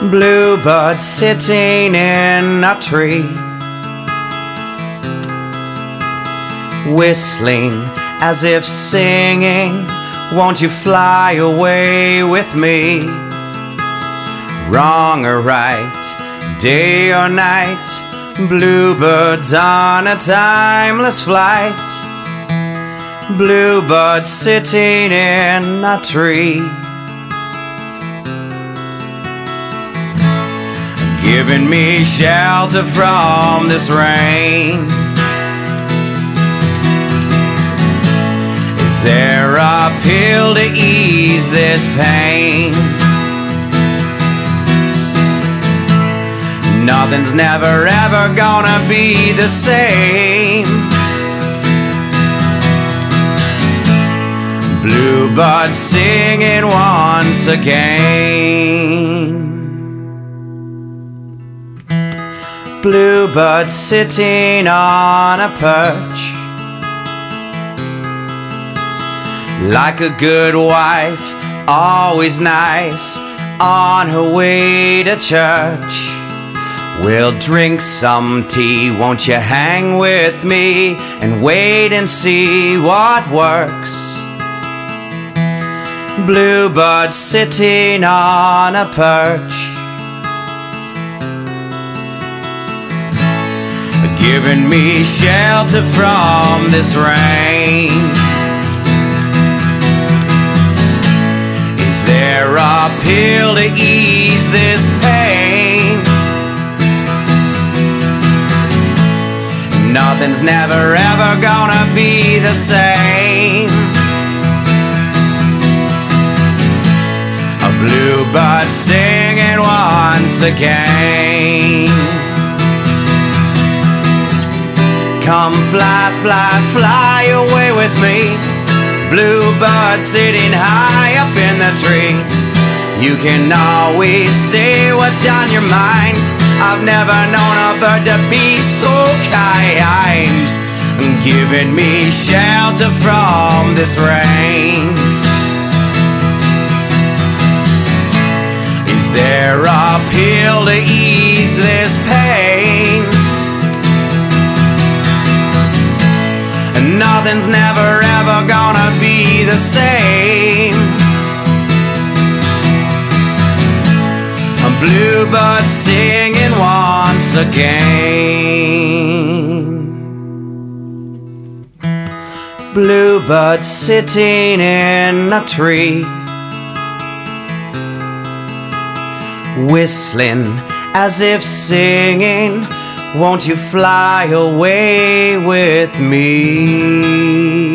Bluebird sitting in a tree, whistling as if singing, won't you fly away with me? Wrong or right, day or night, bluebirds on a timeless flight. Bluebird sitting in a tree, giving me shelter from this rain. Is there a pill to ease this pain? Nothing's never ever gonna be the same. Bluebird singing once again. Bluebird sitting on a perch, like a good wife, always nice, on her way to church. We'll drink some tea, won't you hang with me, and wait and see what works. Bluebird sitting on a perch, giving me shelter from this rain. Is there a pill to ease this pain? Nothing's never ever gonna be the same. Bluebird singing once again. Come fly, fly, fly away with me. Bluebird sitting high up in the tree. You can always say what's on your mind. I've never known a bird to be so kind, giving me shelter from this rain. Is there a pill to ease this pain? And nothing's never ever gonna be the same. A bluebird singing once again. Bluebird sitting in a tree, whistling as if singing, won't you fly away with me?